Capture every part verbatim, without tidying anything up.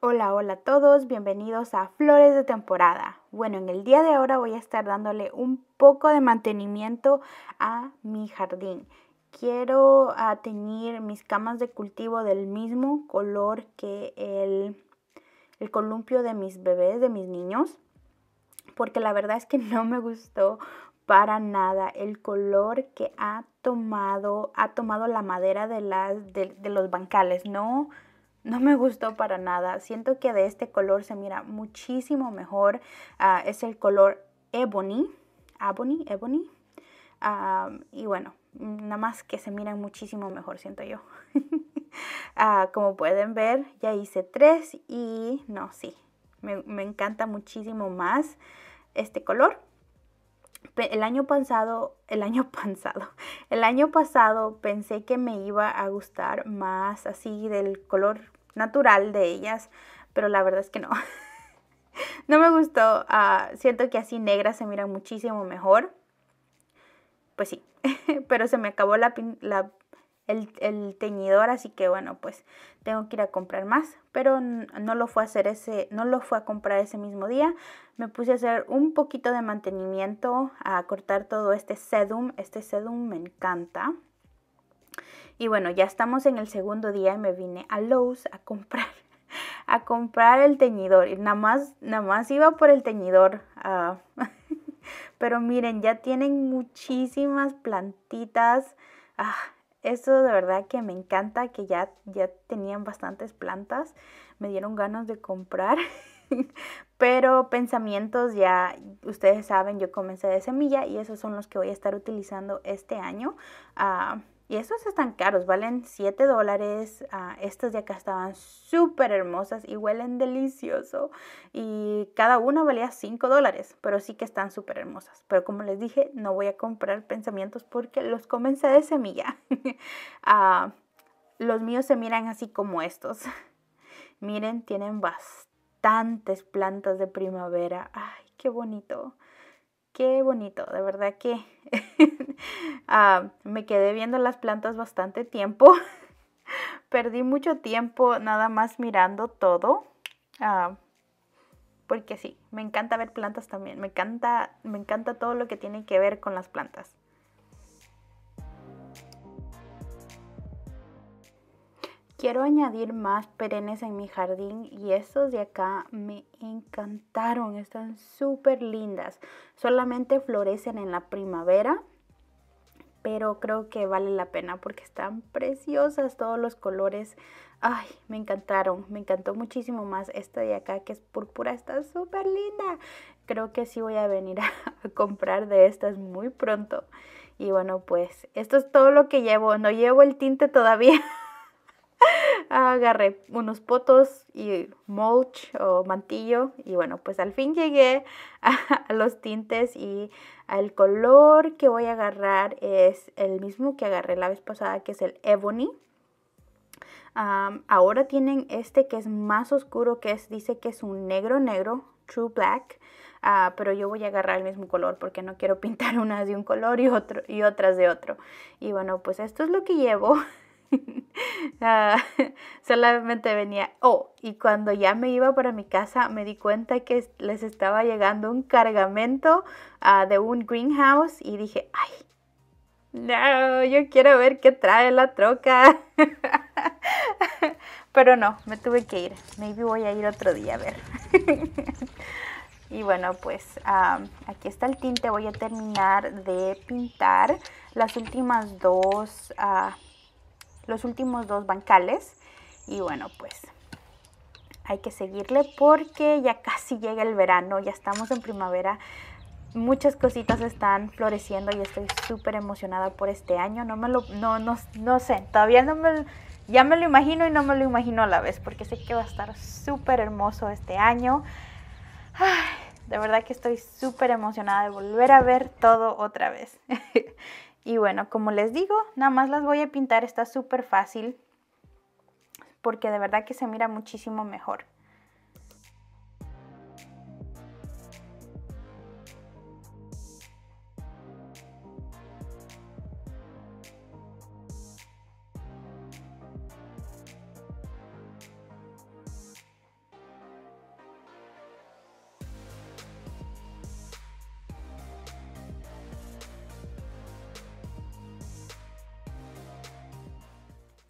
Hola, hola a todos, bienvenidos a Flores de Temporada. Bueno, en el día de ahora voy a estar dándole un poco de mantenimiento a mi jardín. Quiero uh, teñir mis camas de cultivo del mismo color que el, el columpio de mis bebés, de mis niños, porque la verdad es que no me gustó para nada el color que ha tomado, ha tomado la madera de, las, de, de los bancales, ¿no? No me gustó para nada. Siento que de este color se mira muchísimo mejor. Uh, es el color Ebony. Ebony, Ebony. Uh, y bueno, nada más que se miran muchísimo mejor, siento yo. uh, como pueden ver, ya hice tres y no, sí. Me, me encanta muchísimo más este color. El año pasado, el año pasado, el año pasado pensé que me iba a gustar más así del color natural de ellas, pero la verdad es que no, no me gustó. Uh, siento que así negras se miran muchísimo mejor, pues sí, pero se me acabó la, la, el, el teñidor, así que bueno, pues tengo que ir a comprar más, pero no lo fue a hacer ese, no lo fue a comprar ese mismo día. Me puse a hacer un poquito de mantenimiento, a cortar todo este sedum, este sedum me encanta. Y bueno, ya estamos en el segundo día y me vine a Lowe's a comprar, a comprar el teñidor. Y nada más, nada más iba por el teñidor. Uh, pero miren, ya tienen muchísimas plantitas. Ah, eso de verdad que me encanta, que ya, ya tenían bastantes plantas. Me dieron ganas de comprar. Pero pensamientos ya, ustedes saben, yo comencé de semilla y esos son los que voy a estar utilizando este año. Uh, y estos están caros, valen siete dólares. Uh, estas de acá estaban súper hermosas y huelen delicioso. Y cada una valía cinco dólares, pero sí que están súper hermosas. Pero como les dije, no voy a comprar pensamientos porque los comencé de semilla. uh, los míos se miran así como estos. Miren, tienen bastante. Tantas plantas de primavera. Ay, qué bonito. Qué bonito. De verdad que uh, me quedé viendo las plantas bastante tiempo. Perdí mucho tiempo nada más mirando todo. Uh, porque sí, me encanta ver plantas también. Me encanta, me encanta todo lo que tiene que ver con las plantas. Quiero añadir más perennes en mi jardín y estos de acá me encantaron, están súper lindas. Solamente florecen en la primavera, pero creo que vale la pena porque están preciosas todos los colores. Ay, me encantaron, me encantó muchísimo más esta de acá que es púrpura, está súper linda. Creo que sí voy a venir a, a comprar de estas muy pronto. Y bueno, pues esto es todo lo que llevo, no llevo el tinte todavía. Agarré unos potos y mulch o mantillo y bueno, pues al fin llegué a los tintes y el color que voy a agarrar es el mismo que agarré la vez pasada, que es el Ebony. Um, ahora tienen este que es más oscuro, que es, dice que es un negro negro, True Black, uh, pero yo voy a agarrar el mismo color porque no quiero pintar unas de un color y, otro, y otras de otro. Y bueno, pues esto es lo que llevo. Uh, solamente venía, oh, y cuando ya me iba para mi casa me di cuenta que les estaba llegando un cargamento uh, de un greenhouse y dije, ay, no, yo quiero ver qué trae la troca. Pero no, me tuve que ir, maybe voy a ir otro día a ver. Y bueno, pues um, aquí está el tinte, voy a terminar de pintar las últimas dos uh, los últimos dos bancales y bueno, pues hay que seguirle porque ya casi llega el verano, ya estamos en primavera, muchas cositas están floreciendo y estoy súper emocionada por este año. No me lo, no, no, no sé, todavía no me, ya me lo imagino y no me lo imagino a la vez porque sé que va a estar súper hermoso este año. Ay, de verdad que estoy súper emocionada de volver a ver todo otra vez. Y bueno, como les digo, nada más las voy a pintar, está súper fácil porque de verdad que se mira muchísimo mejor.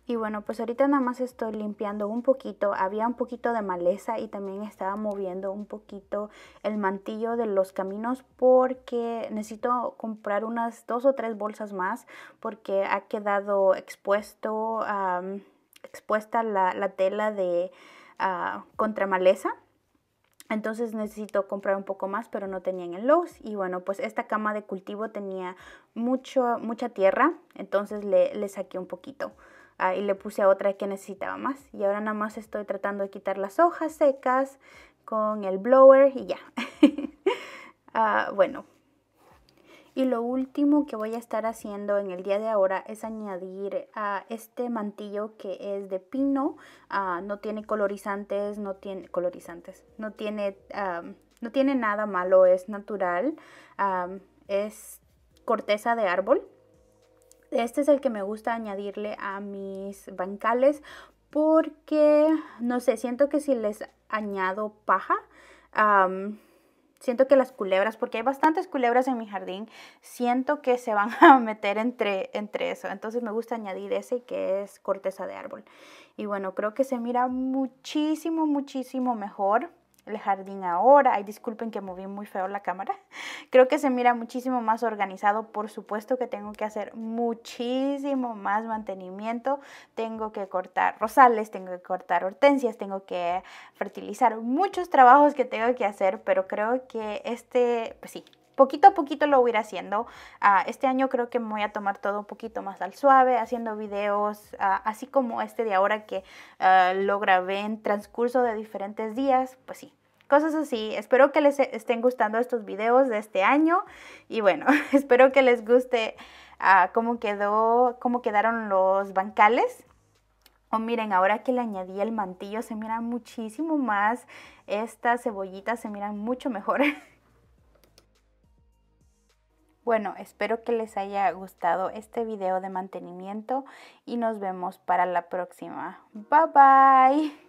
Y bueno, pues ahorita nada más estoy limpiando un poquito. Había un poquito de maleza y también estaba moviendo un poquito el mantillo de los caminos porque necesito comprar unas dos o tres bolsas más porque ha quedado expuesto, um, expuesta la, la tela de uh, contra maleza. Entonces necesito comprar un poco más, pero no tenía en el Lowe's. Y bueno, pues esta cama de cultivo tenía mucho, mucha tierra, entonces le, le saqué un poquito. Ah, y le puse a otra que necesitaba más. Y ahora nada más estoy tratando de quitar las hojas secas con el blower y ya. ah, bueno. Y lo último que voy a estar haciendo en el día de ahora es añadir a uh, este mantillo que es de pino. Uh, no tiene colorizantes, no tiene colorizantes, no tiene, um, no tiene nada malo, es natural. Um, es corteza de árbol. Este es el que me gusta añadirle a mis bancales porque, no sé, siento que si les añado paja... Um, Siento que las culebras, porque hay bastantes culebras en mi jardín, siento que se van a meter entre, entre eso. Entonces me gusta añadir ese que es corteza de árbol. Y bueno, creo que se mira muchísimo, muchísimo mejor el jardín ahora. Ay, disculpen que moví muy feo la cámara. Creo que se mira muchísimo más organizado. Por supuesto que tengo que hacer muchísimo más mantenimiento. Tengo que cortar rosales, tengo que cortar hortensias, tengo que fertilizar. Muchos trabajos que tengo que hacer, pero creo que este, pues sí, poquito a poquito lo voy a ir haciendo. Uh, este año creo que me voy a tomar todo un poquito más al suave, haciendo videos uh, así como este de ahora que uh, lo grabé en transcurso de diferentes días. Pues sí, cosas así. Espero que les estén gustando estos videos de este año. Y bueno, espero que les guste uh, cómo quedó, cómo quedaron los bancales. Oh, miren, ahora que le añadí el mantillo se miran muchísimo más. Estas cebollitas se miran mucho mejor. Bueno, espero que les haya gustado este video de mantenimiento y nos vemos para la próxima. Bye bye.